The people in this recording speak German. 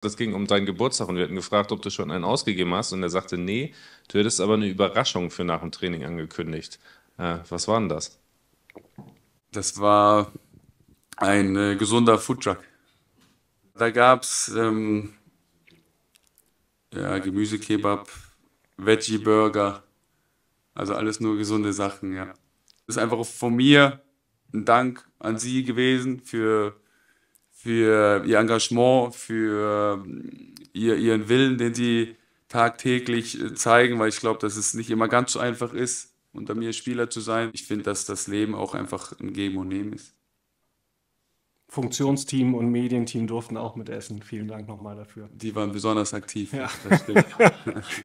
Das ging um deinen Geburtstag und wir hatten gefragt, ob du schon einen ausgegeben hast. Und er sagte, nee, du hättest aber eine Überraschung für nach dem Training angekündigt. Was war denn das? Das war ein gesunder Foodtruck. Da gab es Gemüsekebab, Veggie-Burger, also alles nur gesunde Sachen, ja. Das ist einfach von mir ein Dank an Sie gewesen für Ihr Engagement, für Ihren Willen, den Sie tagtäglich zeigen, weil ich glaube, dass es nicht immer ganz so einfach ist, unter mir Spieler zu sein. Ich finde, dass das Leben auch einfach ein Geben und Nehmen ist. Funktionsteam und Medienteam durften auch mitessen. Vielen Dank nochmal dafür. Die waren besonders aktiv. Ja. Das stimmt.